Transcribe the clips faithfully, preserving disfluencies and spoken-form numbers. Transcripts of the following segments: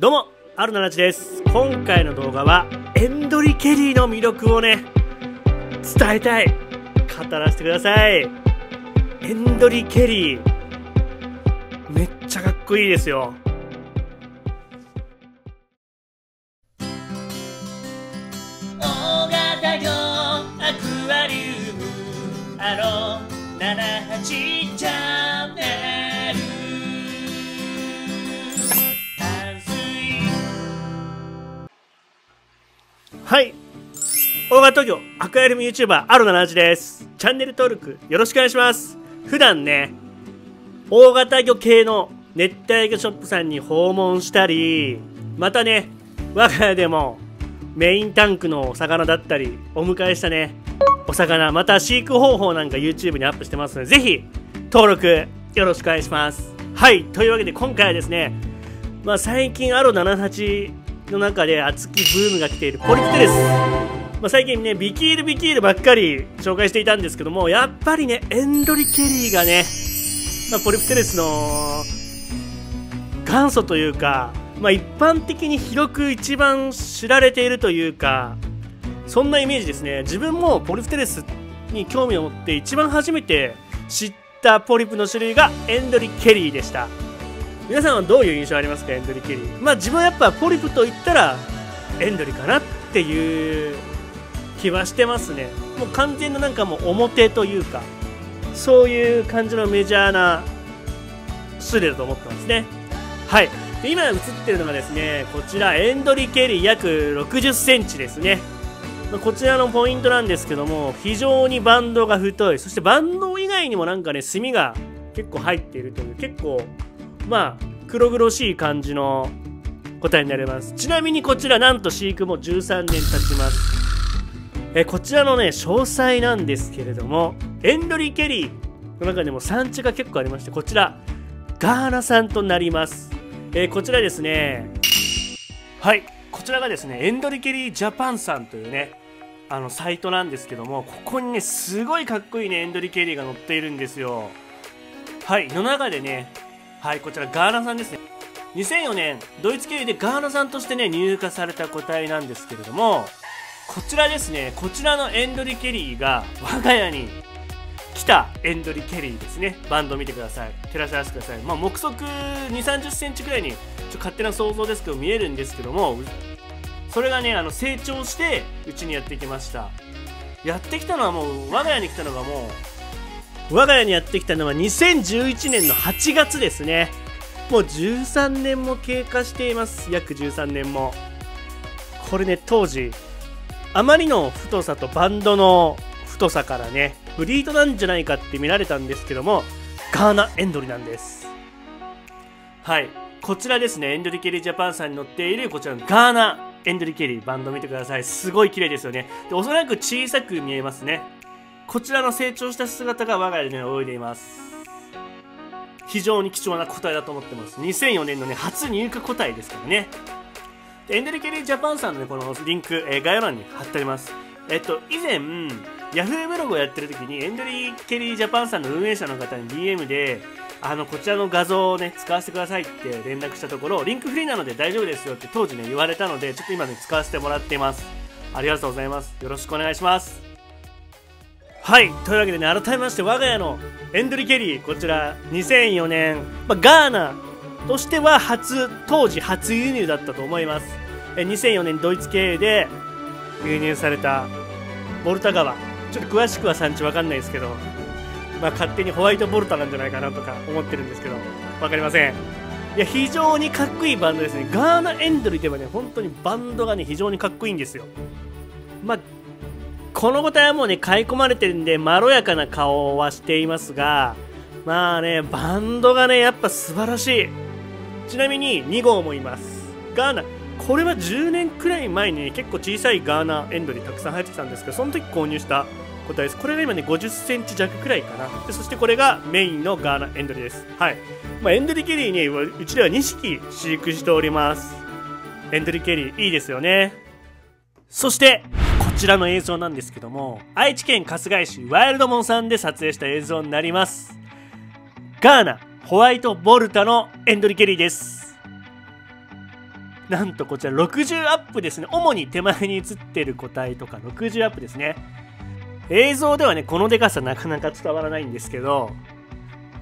どうも、アロななじゅうはちです。今回の動画は、エンドリケリーの魅力をね、伝えたい。語らせてください。エンドリケリー、めっちゃかっこいいですよ。大型魚アクアリウム、アロななじゅうはちチャンネル。はい。大型魚、アクアリウム YouTuber、アロななじゅうはち です。チャンネル登録、よろしくお願いします。普段ね、大型魚系の熱帯魚ショップさんに訪問したり、またね、我が家でもメインタンクのお魚だったり、お迎えしたね、お魚、また飼育方法なんか YouTube にアップしてますので、ぜひ、登録、よろしくお願いします。はい。というわけで、今回はですね、まあ、最近、アロななじゅうはち、の中で熱きブームが来ているポリプテです。まあ、最近ねビキールビキールばっかり紹介していたんですけども、やっぱりねエンドリケリーがね、まあ、ポリプテレスの元祖というか、まあ、一般的に広く一番知られているというか、そんなイメージですね。自分もポリプテレスに興味を持って一番初めて知ったポリプの種類がエンドリケリーでした。皆さんはどういう印象ありますか、エンドリケリー。まあ自分はやっぱポリプと言ったらエンドリかなっていう気はしてますね。もう完全ななんかもう表というか、そういう感じのメジャーな種類だと思ったんですね。はい。で今映ってるのがですね、こちらエンドリケリー約ろくじゅっセンチですね。こちらのポイントなんですけども、非常にバンドが太い。そしてバンド以外にもなんかね、墨が結構入っているという、結構まあ、黒々しい感じの答えになります。ちなみにこちらなんと飼育もじゅうさんねん経ちます。えこちらのね、詳細なんですけれども、エンドリケリーの中でも産地が結構ありまして、こちら、ガーナ産となります。えこちらですね、はい、こちらがですね、エンドリケリージャパンさんというね、あの、サイトなんですけども、ここにね、すごいかっこいいね、エンドリケリーが載っているんですよ。はい、の中でね、はい、こちらガーナ産ですね。にせんよねんドイツ経由でガーナ産としてね入荷された個体なんですけれども、こちらですね、こちらのエンドリケリーが我が家に来たエンドリケリーですね。バンド見てください、照らし合わせてください。まあ目測にじゅう、さんじゅっセンチくらいにちょっと勝手な想像ですけど見えるんですけども、それがねあの成長してうちにやってきました。やってきたのはもう我が家に来たのがもう我が家にやってきたのはにせんじゅういちねんのはちがつですね。もうじゅうさんねんも経過しています。約じゅうさんねんも。これね当時あまりの太さとバンドの太さからねブリードなんじゃないかって見られたんですけども、ガーナエンドリなんです。はい、こちらですね、エンドリケリージャパンさんに載っているこちらのガーナエンドリケリー、バンド見てください。すごい綺麗ですよね。でおそらく小さく見えますね。こちらの成長した姿が我が家でね泳いでいます。非常に貴重な個体だと思ってます。にせんよねんのね初入荷個体ですからね。でエンドリケリージャパンさんのねこのリンク、えー、概要欄に貼ってあります。えっと以前 Yahoo ブログをやってる時にエンドリケリージャパンさんの運営者の方に ディーエム であのこちらの画像をね使わせてくださいって連絡したところ、リンクフリーなので大丈夫ですよって当時ね言われたので、ちょっと今ね使わせてもらっています。ありがとうございます。よろしくお願いします。はい、というわけでね改めまして我が家のエンドリケリー、こちらにせんよねん、まあ、ガーナとしては初当時初輸入だったと思います。えにせんよねんドイツ経由で輸入されたボルタ川、ちょっと詳しくは産地わかんないですけど、まあ、勝手にホワイトボルタなんじゃないかなとか思ってるんですけどわかりません。いや非常にかっこいいバンドですね。ガーナエンドリではね本当にバンドがね非常にかっこいいんですよ。まあこの個体はもうね買い込まれてるんでまろやかな顔はしていますが、まあねバンドがねやっぱ素晴らしい。ちなみににごうもいます。ガーナ、これはじゅうねんくらい前に、ね、結構小さいガーナエンドリたくさん入ってきたんですけど、その時購入した個体です。これが今ねごじゅっセンチ弱くらいかな。でそしてこれがメインのガーナエンドリです。はい、まあ、エンドリケリーねうちではにひき飼育しております。エンドリケリーいいですよね。そしてこちらの映像なんですけども、愛知県春日井市ワイルドモンさんで撮影した映像になります。ガーナホワイトボルタのエンドリケリーです。なんとこちらろくじゅうアップですね。主に手前に映ってる個体とかろくじゅうアップですね。映像ではね、このでかさなかなか伝わらないんですけど、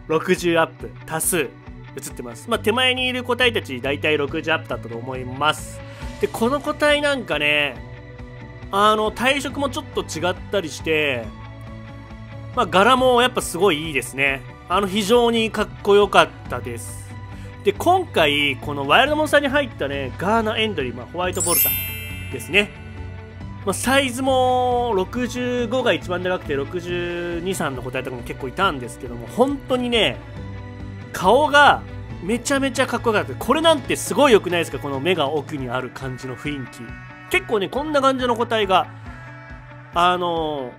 ろくじゅうアップ多数映ってます。まあ手前にいる個体たち大体ろくじゅうアップだったと思います。で、この個体なんかね、あの体色もちょっと違ったりして、まあ柄もやっぱすごいいいですね。あの非常にかっこよかったです。で、今回、このワイルドモンスターに入ったね、ガーナエンドリー、まあ、ホワイトボルタですね。まあ、サイズもろくじゅうごが一番でかくて、ろくじゅうに、さんの個体とかも結構いたんですけども、本当にね、顔がめちゃめちゃかっこよかった。これなんてすごい良くないですか、この目が奥にある感じの雰囲気。結構ね、こんな感じの個体が、あの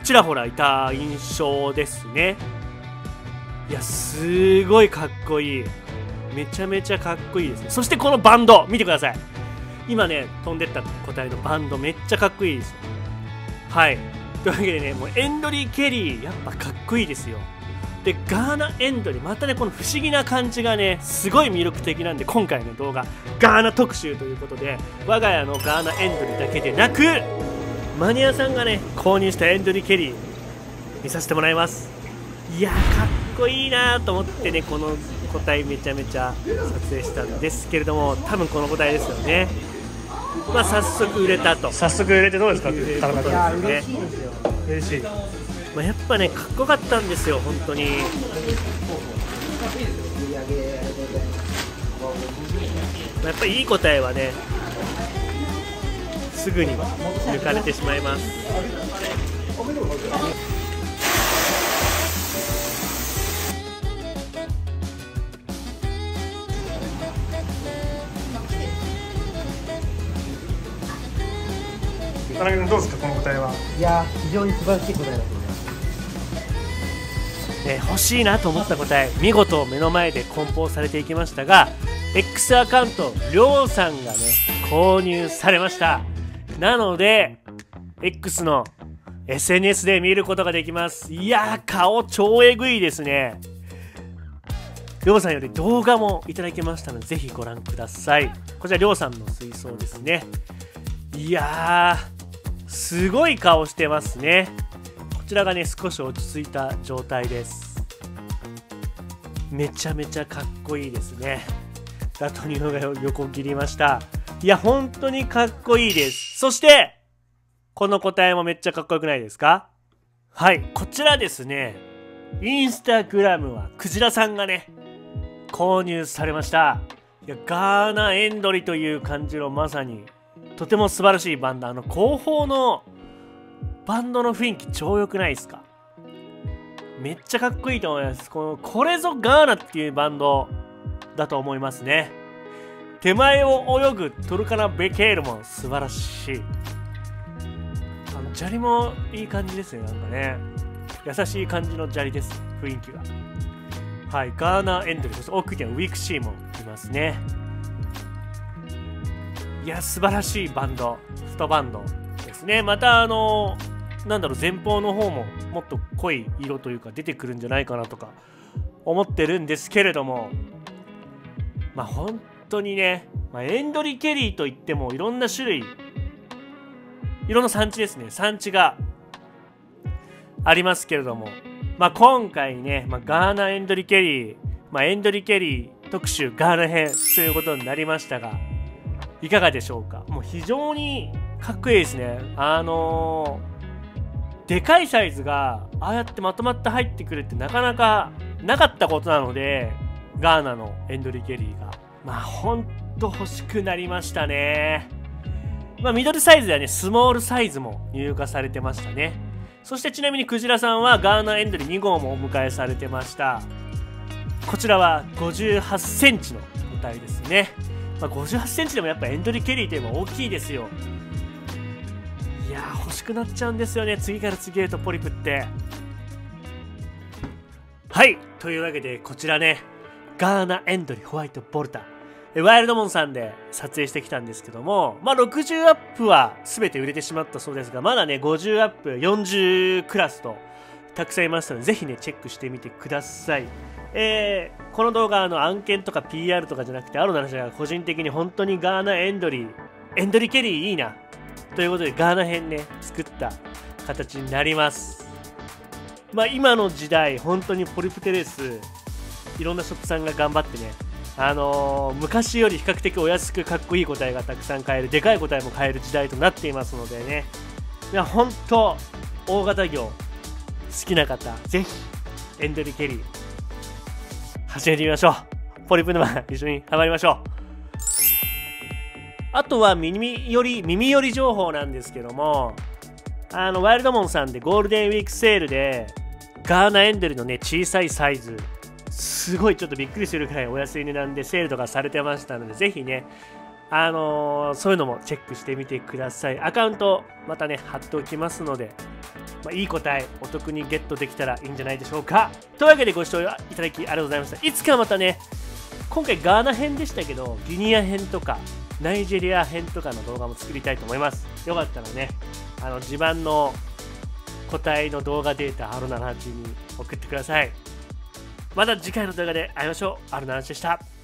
ー、ちらほらいた印象ですね。いや、すごいかっこいい。めちゃめちゃかっこいいですね。そしてこのバンド見てください。今ね飛んでった個体のバンドめっちゃかっこいいですよ。はい、というわけでね、もうエンドリーケリーやっぱかっこいいですよ。でガーナエンドリーまたね、この不思議な感じがねすごい魅力的なんで、今回の動画ガーナ特集ということで、我が家のガーナエンドリーだけでなくマニアさんがね購入したエンドリーケリー見させてもらいます。いやーかっこいいなと思ってね、この個体めちゃめちゃ撮影したんですけれども、多分この個体ですよね。まあ早速売れたと。早速売れてどうですかっていう、いや嬉しいですよ。嬉しい。まあやっぱねかっこよかったんですよ本当に。まあ、やっぱりいい個体はねすぐに抜かれてしまいます。田中君どうですか、この個体は。いやー非常に素晴らしい個体だと思います、ね、欲しいなと思った個体見事目の前で梱包されていきましたが、 X アカウントりょうさんがね購入されました。なので X の エスエヌエス で見ることができます。いやー顔超えぐいですね。りょうさんより動画もいただきましたのでぜひご覧ください。こちらりょうさんの水槽ですね。いやーすごい顔してますね。こちらがね少し落ち着いた状態です。めちゃめちゃかっこいいですね。ガトニオが横切りました。いや本当にかっこいいです。そしてこの個体もめっちゃかっこよくないですか。はい、こちらですねインスタグラムはクジラさんがね購入されました。いやガーナエンドリという感じのまさにとても素晴らしいバンド。あの後方のバンドの雰囲気超良くないですか。めっちゃかっこいいと思います。このこれぞガーナっていうバンドだと思いますね。手前を泳ぐトルカナベケールも素晴らしい。あの砂利もいい感じですね。なんかね優しい感じの砂利です、雰囲気が。はい、ガーナエンドリー、そして奥にはウィクシーもいますね。いや素晴らしいバンド、ストバンドですね。またあのなんだろう、前方の方ももっと濃い色というか出てくるんじゃないかなとか思ってるんですけれども、まあ本当にね、まあ、エンドリケリーといってもいろんな種類、いろんな産地ですね、産地がありますけれども、まあ今回ね、まあ、ガーナエンドリケリー、まあ、エンドリケリー特集ガーナ編ということになりましたが、いかがでしょうか。もう非常にかっこいいですね。あのー、でかいサイズがああやってまとまって入ってくるってなかなかなかったことなので、ガーナのエンドリーケリーがまあほんと欲しくなりましたね。まあミドルサイズではねスモールサイズも入荷されてましたね。そしてちなみにクジラさんはガーナエンドリーに号もお迎えされてました。こちらはごじゅうはちセンチの個体ですね。まあごじゅうはちセンチでもやっぱエンドリーケリーといえば大きいですよ。いやー欲しくなっちゃうんですよね、次から次へとポリプって。はい、というわけでこちらねガーナエンドリーホワイトボルタワイルドモンさんで撮影してきたんですけども、まあろくじゅうアップは全て売れてしまったそうですが、まだねごじゅうアップよんじゅうクラスとたくさんいますので、ぜひねチェックしてみてください。えー、この動画あの案件とか ピーアール とかじゃなくて、アロななじゅうはちが個人的に本当にガーナエンドリーエンドリーケリーいいなということで、ガーナ編ね作った形になります。まあ今の時代本当にポリプテレスいろんなショップさんが頑張ってね、あのー、昔より比較的お安くかっこいい個体がたくさん買える、でかい個体も買える時代となっていますのでね、いや本当大型魚好きな方ぜひエンドリーケリー始めてみましょう。ポリプ沼一緒にハマりましょう。あとは耳寄り、耳寄り情報なんですけども、あのワイルドモンさんでゴールデンウィークセールでガーナエンドリのね小さいサイズすごいちょっとびっくりするくらいお安い値段でセールとかされてましたので、ぜひねあのー、そういうのもチェックしてみてください。アカウントまたね貼っておきますので、まあ、いい答えお得にゲットできたらいいんじゃないでしょうか。というわけでご視聴いただきありがとうございました。いつかまたね、今回ガーナ編でしたけどギニア編とかナイジェリア編とかの動画も作りたいと思います。よかったらね、あの自慢の個体の動画データ、アロななじゅうはちに送ってください。また次回の動画で会いましょう。アロななじゅうはちでした。